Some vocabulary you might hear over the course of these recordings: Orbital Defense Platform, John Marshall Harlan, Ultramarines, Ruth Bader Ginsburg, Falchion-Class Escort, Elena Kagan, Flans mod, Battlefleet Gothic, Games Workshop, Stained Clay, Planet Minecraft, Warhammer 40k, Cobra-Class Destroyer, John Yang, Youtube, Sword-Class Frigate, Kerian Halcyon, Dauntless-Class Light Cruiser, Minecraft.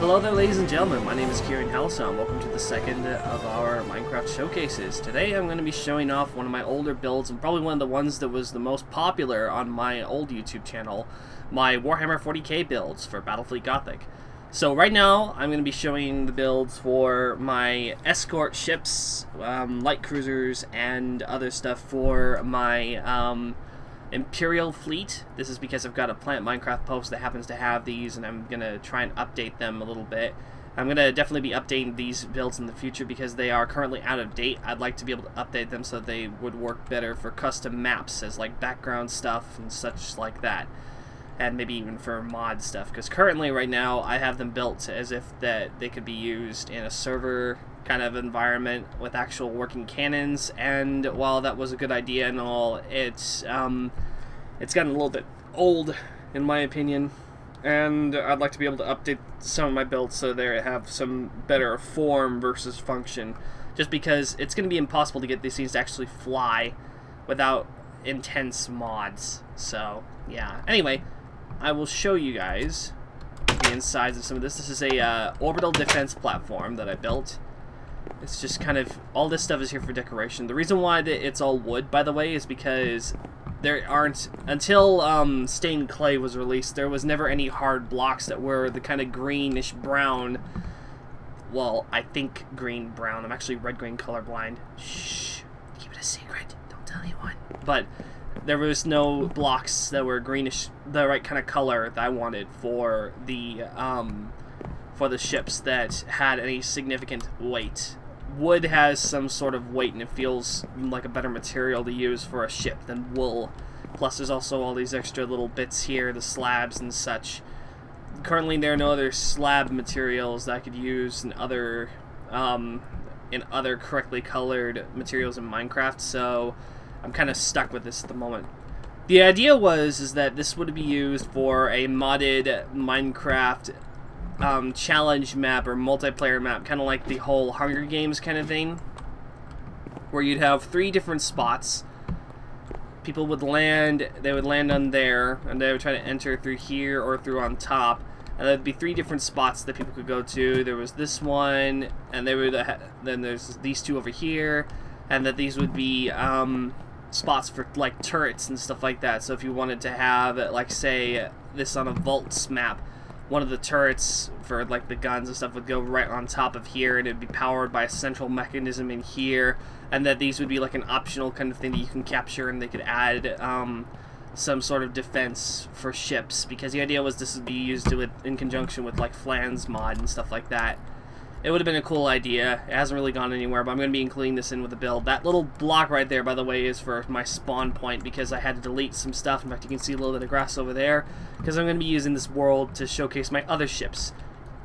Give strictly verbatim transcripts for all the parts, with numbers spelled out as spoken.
Hello there, ladies and gentlemen, my name is Kerian Halcyon. Welcome to the second of our Minecraft showcases. Today I'm going to be showing off one of my older builds, and probably one of the ones that was the most popular on my old YouTube channel, my Warhammer forty K builds for Battlefleet Gothic. So right now I'm going to be showing the builds for my escort ships, um, light cruisers, and other stuff for my um, Imperial Fleet. This is because I've got a Planet Minecraft post that happens to have these, and I'm going to try and update them a little bit. I'm going to definitely be updating these builds in the future because they are currently out of date. I'd like to be able to update them so that they would work better for custom maps as like background stuff and such like that. And maybe even for mod stuff, because currently right now I have them built as if that they could be used in a server kind of environment with actual working cannons, and while that was a good idea and all, it's um, it's gotten a little bit old in my opinion, and I'd like to be able to update some of my builds so they have some better form versus function, just because it's going to be impossible to get these things to actually fly without intense mods. So yeah, anyway, I will show you guys the insides of some of this. This is a uh, orbital defense platform that I built. It's just kind of, all this stuff is here for decoration. The reason why it's all wood, by the way, is because there aren't, until um, Stained Clay was released, there was never any hard blocks that were the kind of greenish brown. Well, I think green brown. I'm actually red-green colorblind. Shh, keep it a secret. Don't tell anyone. But there was no blocks that were greenish, the right kind of color that I wanted for the um, for the ships that had any significant weight. Wood has some sort of weight, and it feels like a better material to use for a ship than wool. Plus, there's also all these extra little bits here, the slabs and such. Currently, there are no other slab materials that I could use in other um, in other correctly colored materials in Minecraft, so I'm kind of stuck with this at the moment. The idea was is that this would be used for a modded Minecraft um, challenge map or multiplayer map, kind of like the whole Hunger Games kind of thing, where you'd have three different spots. People would land, they would land on there, and they would try to enter through here or through on top. And there'd be three different spots that people could go to. There was this one, and they would uh, then there's these two over here, and that these would be um, spots for like turrets and stuff like that. So if you wanted to have like, say, this on a vaults map, one of the turrets for like the guns and stuff would go right on top of here, and it'd be powered by a central mechanism in here, and that these would be like an optional kind of thing that you can capture, and they could add um, some sort of defense for ships, because the idea was this would be used with, in conjunction with like Flans mod and stuff like that. It would have been a cool idea. It hasn't really gone anywhere, but I'm going to be including this in with the build. That little block right there, by the way, is for my spawn point, because I had to delete some stuff. In fact, you can see a little bit of grass over there, because I'm going to be using this world to showcase my other ships.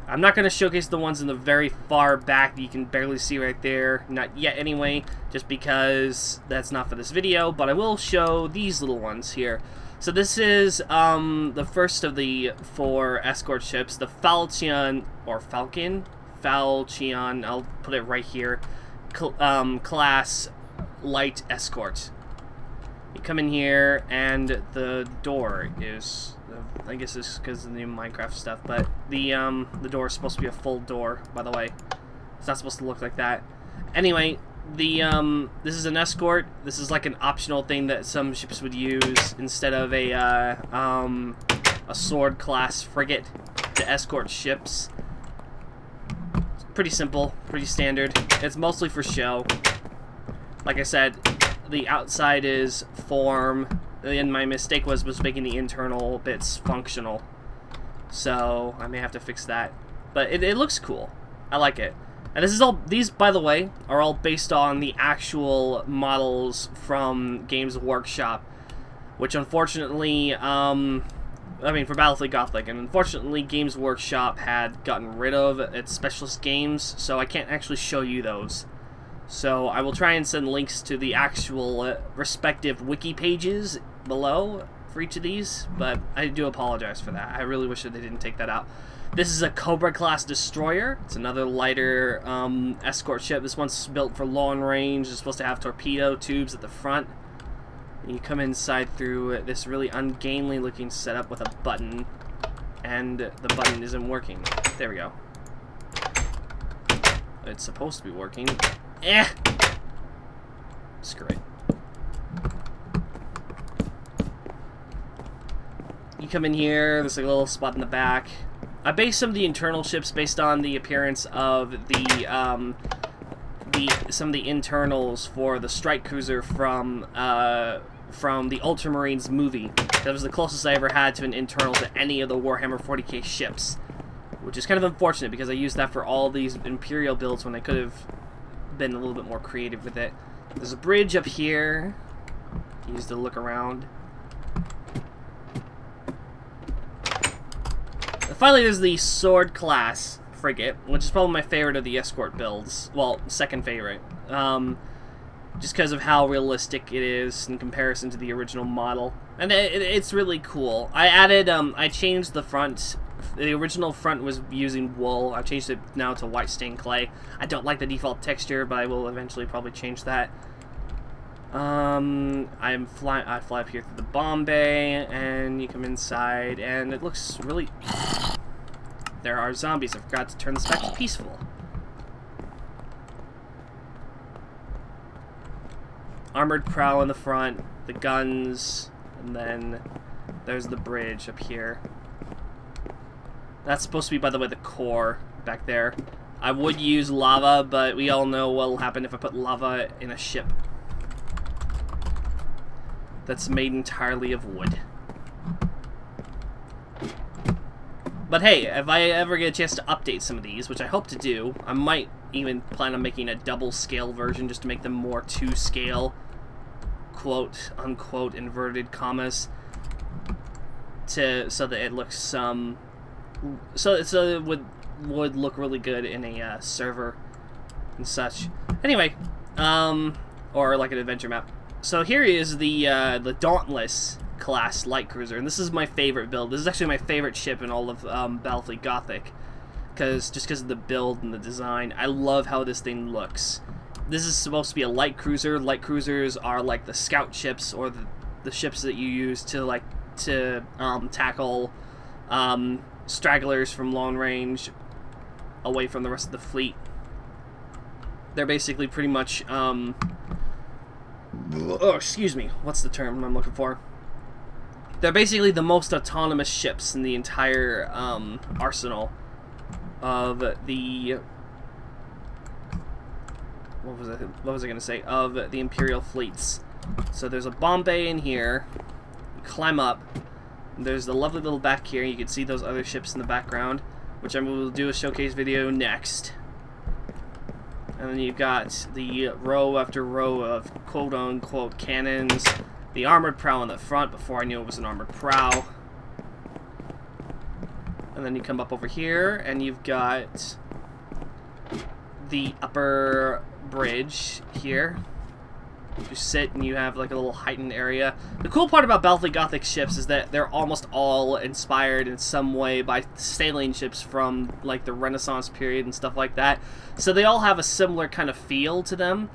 I'm not going to showcase the ones in the very far back that you can barely see right there. Not yet, anyway, just because that's not for this video, but I will show these little ones here. So this is um, the first of the four escort ships, the Falchion, or Falcon? Falchion, I'll put it right here, Cl um, Class Light Escort. You come in here, and the door is, I guess it's because of the new Minecraft stuff, but the, um, the door is supposed to be a full door, by the way. It's not supposed to look like that. Anyway, the, um, this is an escort. This is like an optional thing that some ships would use instead of a, uh, um, a Sword-Class Frigate to escort ships. Pretty simple, pretty standard. It's mostly for show. Like I said, the outside is form, and my mistake was, was making the internal bits functional. So I may have to fix that. But it, it looks cool. I like it. And this is all, these, by the way, are all based on the actual models from Games Workshop, which unfortunately, um, I mean, for Battlefleet Gothic, and unfortunately Games Workshop had gotten rid of its specialist games, so I can't actually show you those. So I will try and send links to the actual uh, respective wiki pages below for each of these, but I do apologize for that. I really wish that they didn't take that out. This is a Cobra-Class Destroyer. It's another lighter um, escort ship. This one's built for long range. It's supposed to have torpedo tubes at the front. You come inside through this really ungainly looking setup with a button, and the button isn't working. There we go. It's supposed to be working. Eh! Screw it. You come in here, there's a little spot in the back. I based some of the internal ships based on the appearance of the, um, the some of the internals for the strike cruiser from, uh, from the Ultramarines movie. That was the closest I ever had to an internal to any of the Warhammer forty K ships. Which is kind of unfortunate because I used that for all these Imperial builds when I could have been a little bit more creative with it. There's a bridge up here. Used to look around. And finally, there's the Sword-Class Frigate, which is probably my favorite of the escort builds. Well, second favorite. Um, just because of how realistic it is in comparison to the original model. And it, it, it's really cool. I added, um, I changed the front. The original front was using wool. I've changed it now to white stained clay. I don't like the default texture, but I will eventually probably change that. Um, I'm fly. I fly up here through the bomb bay, and you come inside, and it looks really. There are zombies. I forgot to turn this back to peaceful. Armored prow in the front, the guns, and then there's the bridge up here. That's supposed to be, by the way, the core back there. I would use lava, but we all know what'll happen if I put lava in a ship that's made entirely of wood. But hey, if I ever get a chance to update some of these, which I hope to do, I might even plan on making a double-scale version just to make them more two-scale, quote-unquote inverted commas, to so that it looks some... Um, So, so it would would look really good in a uh, server and such. Anyway, um, or like an adventure map. So here is the uh, the Dauntless-Class Light Cruiser, and this is my favorite build. This is actually my favorite ship in all of um, Battlefleet Gothic, because just because of the build and the design, I love how this thing looks. This is supposed to be a light cruiser. Light cruisers are like the scout ships or the, the ships that you use to like to um, tackle. Um, stragglers from long range away from the rest of the fleet. They're basically pretty much um oh excuse me what's the term I'm looking for they're basically the most autonomous ships in the entire um arsenal of the what was I what was I gonna say of the Imperial fleets. So there's a bomb bay in here, you climb up. There's the lovely little back here. You can see those other ships in the background, which I will do a showcase video next. And then you've got the row after row of quote-unquote cannons. The armored prow in the front, before I knew it was an armored prow. And then you come up over here, and you've got the upper bridge here. You sit and you have like a little heightened area. The cool part about Battlefleet Gothic ships is that they're almost all inspired in some way by sailing ships from like the Renaissance period and stuff like that. So they all have a similar kind of feel to them.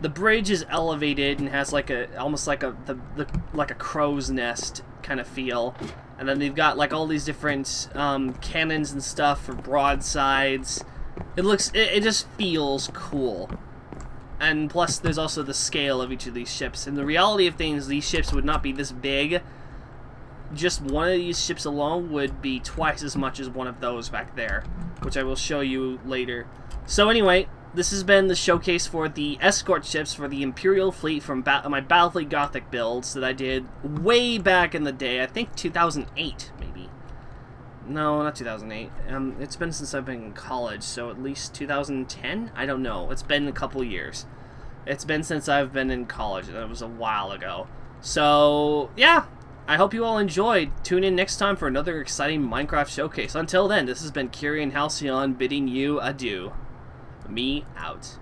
The bridge is elevated and has like a almost like a the, the like a crow's nest kind of feel. And then they've got like all these different um, cannons and stuff for broadsides. It looks it, it just feels cool. And plus, there's also the scale of each of these ships. In the reality of things, these ships would not be this big. Just one of these ships alone would be twice as much as one of those back there, which I will show you later. So anyway, this has been the showcase for the escort ships for the Imperial Fleet from ba my Battlefleet Gothic builds that I did way back in the day. I think two thousand eight, maybe. No, not two thousand eight. Um, it's been since I've been in college, so at least two thousand ten? I don't know. It's been a couple years. It's been since I've been in college, and it was a while ago. So, yeah. I hope you all enjoyed. Tune in next time for another exciting Minecraft showcase. Until then, this has been Kerian Halcyon bidding you adieu. Me out.